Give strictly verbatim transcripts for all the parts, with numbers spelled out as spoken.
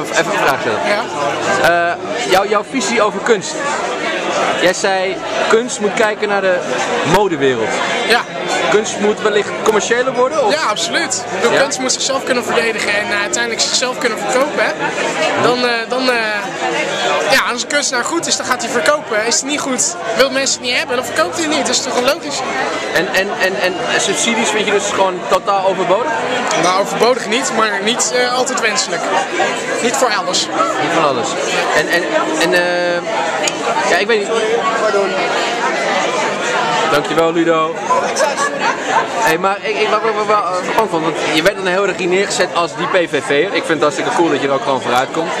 even, even een vraag stellen. Ja? Uh, jou, jouw visie over kunst. Jij zei, kunst moet kijken naar de modewereld. Ja. Kunst moet wellicht commerciëler worden? Of? Ja, absoluut. De ja? kunst moet zichzelf kunnen verdedigen en uh, uiteindelijk zichzelf kunnen verkopen. Hè? Dan, uh, dan, uh, ja, als een kunstenaar goed is, dan gaat hij verkopen. Is het niet goed, wil mensen het niet hebben, dan verkoopt hij het niet. Dat is toch een logisch. En, en, en, en subsidies vind je dus gewoon totaal overbodig? Nou, overbodig niet, maar niet uh, altijd wenselijk. Niet voor alles. Niet voor alles. En, en, en uh, ja, ik weet niet. Pardon. Dankjewel Ludo. Hey, maar ik, ik, wat ik gewoon vond, want je werd dan heel erg hier neergezet als die P V V'er. Ik vind het hartstikke cool dat je er ook gewoon vooruit komt.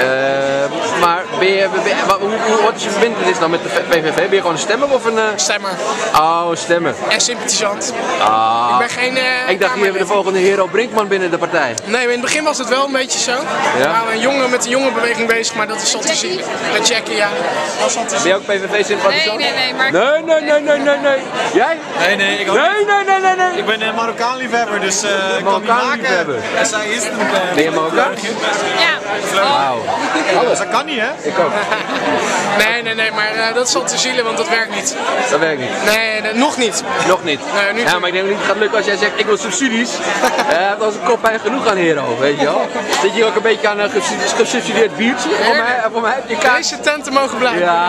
Uh, maar ben je, ben, wat, hoe, wat is je verbintenis dan met de P V V? Ben je gewoon een stemmer of een... Uh... Stemmer. Oh, stemmer. En sympathisant. Ah. Ik ben geen... Uh, ik dacht, hier hebben we de volgende Hero Brinkman binnen de partij. Nee, in het begin was het wel een beetje zo. Ja? We waren een jongen met de jongenbeweging bezig, maar dat is al te zien. Met Jackie, ja. Ben je ook P V V-sympathisant? Nee, nee, nee. Maar... Nee, nee, nee, nee, nee, nee. Jij? Nee, nee. Ik ook nee, nee, nee, nee, nee. Ik ben een Marokkaan liefhebber, dus uh, ik kan niet maken. En zij is een... Uh, ben je Marokkaan? Ja. Wauw. Alles. Dat kan niet, hè? Ik ook. Nee, nee, nee, maar uh, dat is al te zielen, want dat werkt niet. Dat werkt niet? Nee, nee nog niet. Nog niet? Nee, nu ja, maar ik denk dat het niet gaat lukken als jij zegt, ik wil subsidies. uh, dat is een kop pijn genoeg aan Hero, weet je wel. Zit je ook een beetje aan een gesubsidieerd biertje? Voor mij, voor mij heb je kaart. Deze tenten mogen blijven. Ja,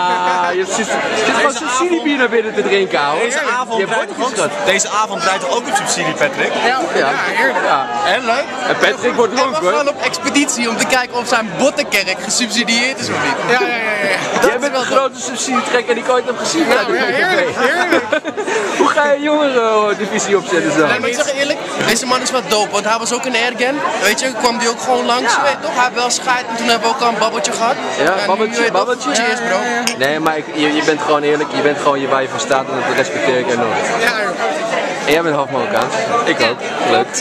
je zit gewoon subsidiebier naar binnen te drinken, ouwe. Deze avond Deze avond draait er ook een subsidie, Patrick. Ja, ja, eerlijk. Ja. En leuk. En Patrick wordt dronken, hoor. We gaan op expeditie om te kijken of zijn bottenkerk gesubsidieerd is of niet. Ja, ja, ja. ja. Jij bent wel de grote subsidietrekker die ik ooit heb gezien. Ja, nou, ja, heerlijk, heerlijk. Hoe ga je jongerendivisie opzetten zo? Nee, maar ik zeg eerlijk, deze man is wat dope, want hij was ook een airgun. Weet je, kwam die ook gewoon langs. Ja. Weet, toch? Hij had wel scheid en toen hebben we ook al een babbeltje gehad. Ja, en babbeltje, nu, babbeltje. Toch, cheers, bro. Ja, ja, ja. Nee, maar ik, je, je bent gewoon eerlijk, je bent gewoon je waar je van staat en dat respecteer ik enorm. Ja, en jij bent half Marokkaans. Ik ook. Leuk.